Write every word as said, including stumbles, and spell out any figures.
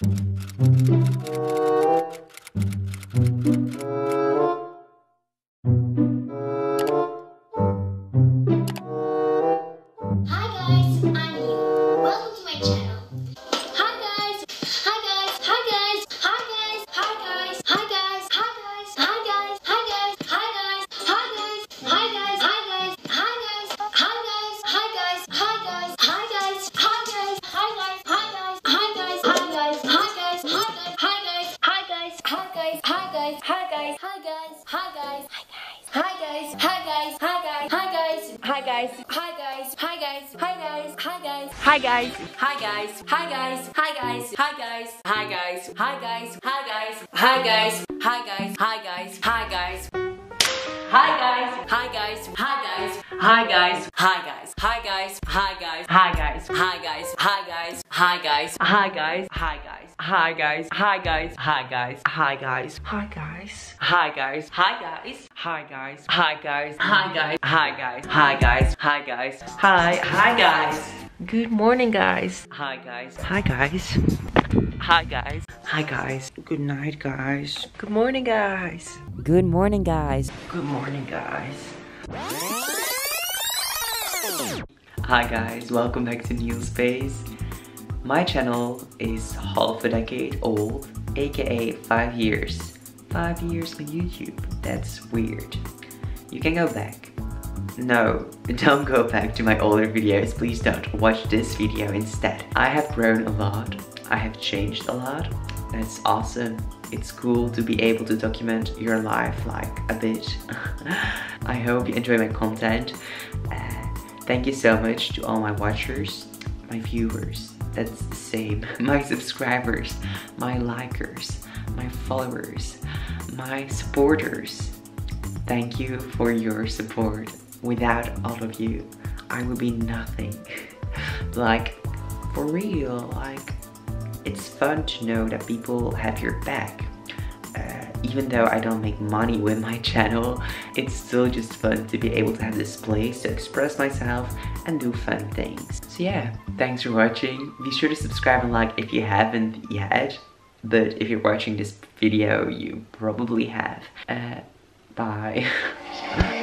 Hi guys, hi guys, hi guys, hi guys, hi guys, hi guys, hi guys, hi guys, hi guys, hi guys, hi guys, hi guys, hi guys, hi guys, hi guys, hi guys, hi guys, hi guys, hi guys, hi guys, hi guys, hi guys, hi guys, hi guys, hi guys, hi guys, hi guys, hi guys, hi guys, hi guys, hi guys, hi guys, hi guys, hi guys, hi guys, hi guys, hi guys, hi guys, hi, hi guys. Good morning, guys. Hi, guys. Hi, guys. Hi, guys. Hi, guys. Good night, guys. Good morning, guys. Good morning, guys. Good morning, guys. Hi, guys. Welcome back to NealSpace. My channel is half a decade old, aka five years. Five years on YouTube. That's weird. You can go back. No, don't go back to my older videos, please don't. Watch this video instead. I have grown a lot, I have changed a lot, and it's awesome. It's cool to be able to document your life like a bit. I hope you enjoy my content. Uh, thank you so much to all my watchers, my viewers, that's the same, my subscribers, my likers, my followers, my supporters. Thank you for your support. Without all of you, I would be nothing. Like, for real, like, it's fun to know that people have your back. Uh, even though I don't make money with my channel, it's still just fun to be able to have this place to express myself and do fun things. So yeah, thanks for watching. Be sure to subscribe and like if you haven't yet. But if you're watching this video, you probably have. Uh, bye.